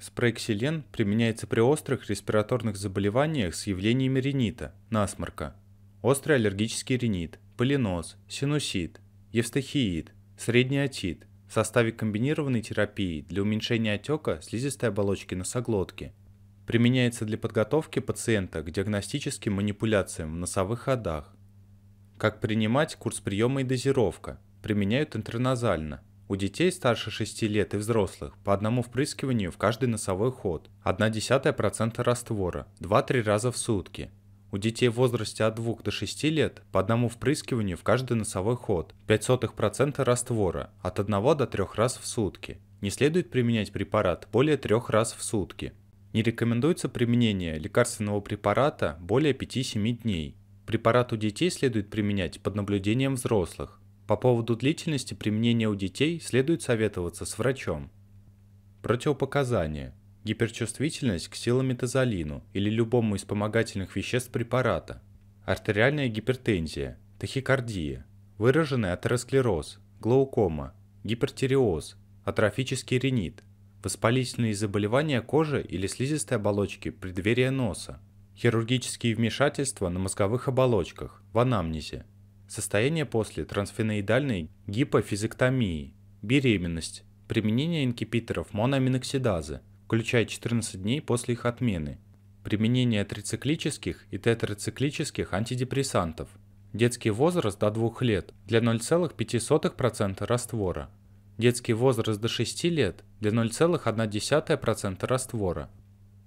Спрексилен применяется при острых респираторных заболеваниях с явлениями ринита, насморка, острый аллергический ринит, полиноз, синусит, евстахиит, средний отит в составе комбинированной терапии для уменьшения отека слизистой оболочки носоглотки. Применяется для подготовки пациента к диагностическим манипуляциям в носовых ходах. Как принимать, курс приема и дозировка. Применяют интраназально. У детей старше 6 лет и взрослых по одному впрыскиванию в каждый носовой ход, 0,1% раствора, 2-3 раза в сутки. У детей в возрасте от 2 до 6 лет по одному впрыскиванию в каждый носовой ход, 0,05% раствора, от 1 до 3 раз в сутки. Не следует применять препарат более 3 раз в сутки. Не рекомендуется применение лекарственного препарата более 5-7 дней. Препарат у детей следует применять под наблюдением взрослых. По поводу длительности применения у детей следует советоваться с врачом. Противопоказания. Гиперчувствительность к ксилометазолину или любому из вспомогательных веществ препарата. Артериальная гипертензия, тахикардия, выраженный атеросклероз, глаукома, гипертиреоз, атрофический ринит, воспалительные заболевания кожи или слизистой оболочки преддверия носа, хирургические вмешательства на мозговых оболочках в анамнезе, состояние после трансфеноидальной гипофизэктомии, беременность, применение ингибиторов моноаминоксидазы, включая 14 дней после их отмены, применение трициклических и тетрациклических антидепрессантов, детский возраст до 2 лет для 0,5% раствора, детский возраст до 6 лет для 0,1% раствора.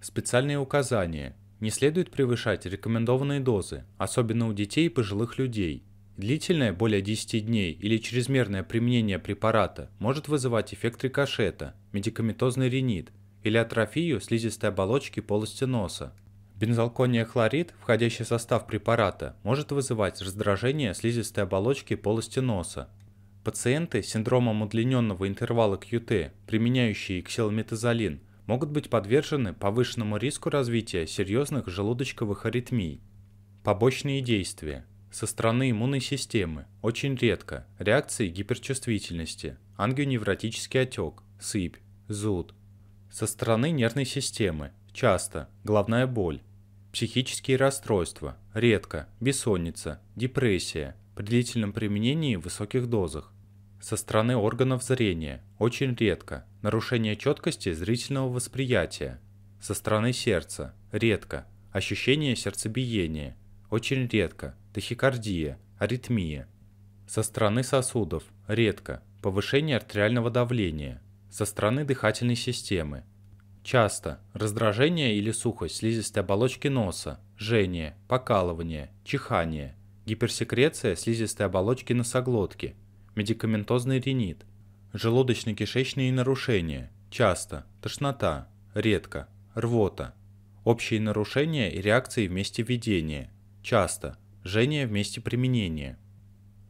Специальные указания. Не следует превышать рекомендованные дозы, особенно у детей и пожилых людей. Длительное, более 10 дней или чрезмерное применение препарата может вызывать эффект рикошета, медикаментозный ринит или атрофию слизистой оболочки полости носа. Бензалкония хлорид, входящий в состав препарата, может вызывать раздражение слизистой оболочки полости носа. Пациенты с синдромом удлиненного интервала QT, применяющие ксилометазолин, могут быть подвержены повышенному риску развития серьезных желудочковых аритмий. Побочные действия. Со стороны иммунной системы очень редко реакции гиперчувствительности, ангионевротический отек, сыпь, зуд. Со стороны нервной системы часто головная боль, психические расстройства, редко бессонница, депрессия при длительном применении в высоких дозах. Со стороны органов зрения очень редко нарушение четкости зрительного восприятия. Со стороны сердца редко ощущение сердцебиения, очень редко тахикардия, аритмия. Со стороны сосудов редко повышение артериального давления. Со стороны дыхательной системы часто раздражение или сухость слизистой оболочки носа, жжение, покалывание, чихание, гиперсекреция слизистой оболочки носоглотки, медикаментозный ринит, желудочно-кишечные нарушения, часто тошнота, редко рвота, общие нарушения и реакции в месте введения, часто жжение в месте применения.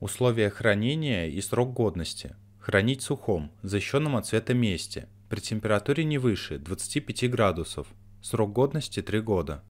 Условия хранения и срок годности. Хранить в сухом, защищенном от света месте, при температуре не выше 25 градусов. Срок годности 3 года.